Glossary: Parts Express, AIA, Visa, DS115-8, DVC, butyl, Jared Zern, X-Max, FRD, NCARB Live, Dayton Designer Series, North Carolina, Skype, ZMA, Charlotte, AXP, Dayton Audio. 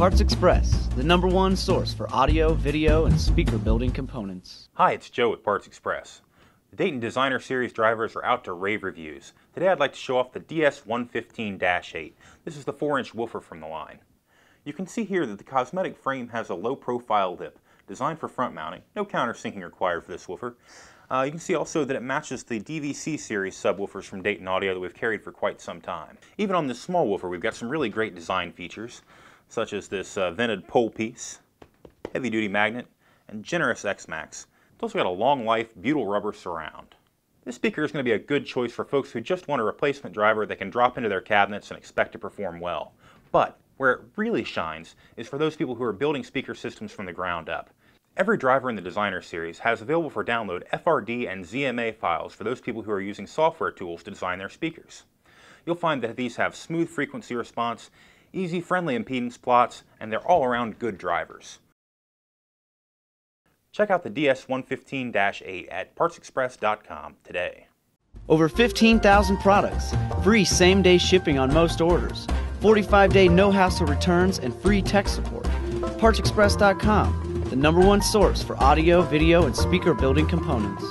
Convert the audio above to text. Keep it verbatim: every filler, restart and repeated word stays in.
Parts Express, the number one source for audio, video, and speaker building components. Hi, it's Joe with Parts Express. The Dayton Designer Series drivers are out to rave reviews. Today I'd like to show off the D S one fifteen dash eight. This is the four inch woofer from the line. You can see here that the cosmetic frame has a low profile lip, designed for front mounting. No countersinking required for this woofer. Uh, you can see also that it matches the D V C Series subwoofers from Dayton Audio that we've carried for quite some time. Even on this small woofer, we've got some really great design features, such as this uh, vented pole piece, heavy-duty magnet, and generous X-Max. It's also got a long-life butyl rubber surround. This speaker is going to be a good choice for folks who just want a replacement driver they can drop into their cabinets and expect to perform well. But where it really shines is for those people who are building speaker systems from the ground up. Every driver in the Designer Series has available for download F R D and Z M A files for those people who are using software tools to design their speakers. You'll find that these have smooth frequency response, easy friendly impedance plots, and they're all around good drivers. Check out the D S one fifteen dash eight at parts express dot com today. Over fifteen thousand products, free same-day shipping on most orders, forty-five day no-hassle returns, and free tech support. parts express dot com, the number one source for audio, video, and speaker building components.